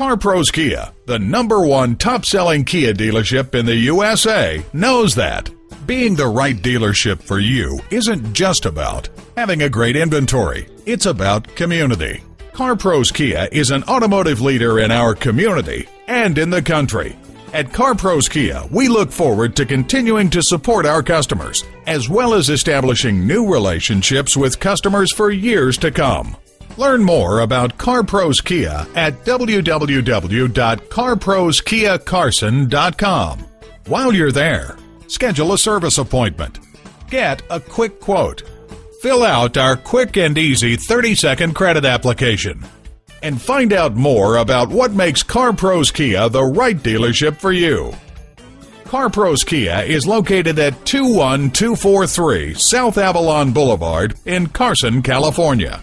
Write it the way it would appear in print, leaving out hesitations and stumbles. Car Pros Kia, the #1 top-selling Kia dealership in the USA, knows that. Being the right dealership for you isn't just about having a great inventory. It's about community. Car Pros Kia is an automotive leader in our community and in the country. At Car Pros Kia, we look forward to continuing to support our customers, as well as establishing new relationships with customers for years to come. Learn more about Car Pros Kia at www.CarProsKiaCarson.com. While you're there, schedule a service appointment, get a quick quote, fill out our quick and easy 30-second credit application, and find out more about what makes Car Pros Kia the right dealership for you. Car Pros Kia is located at 21243 South Avalon Boulevard in Carson, California.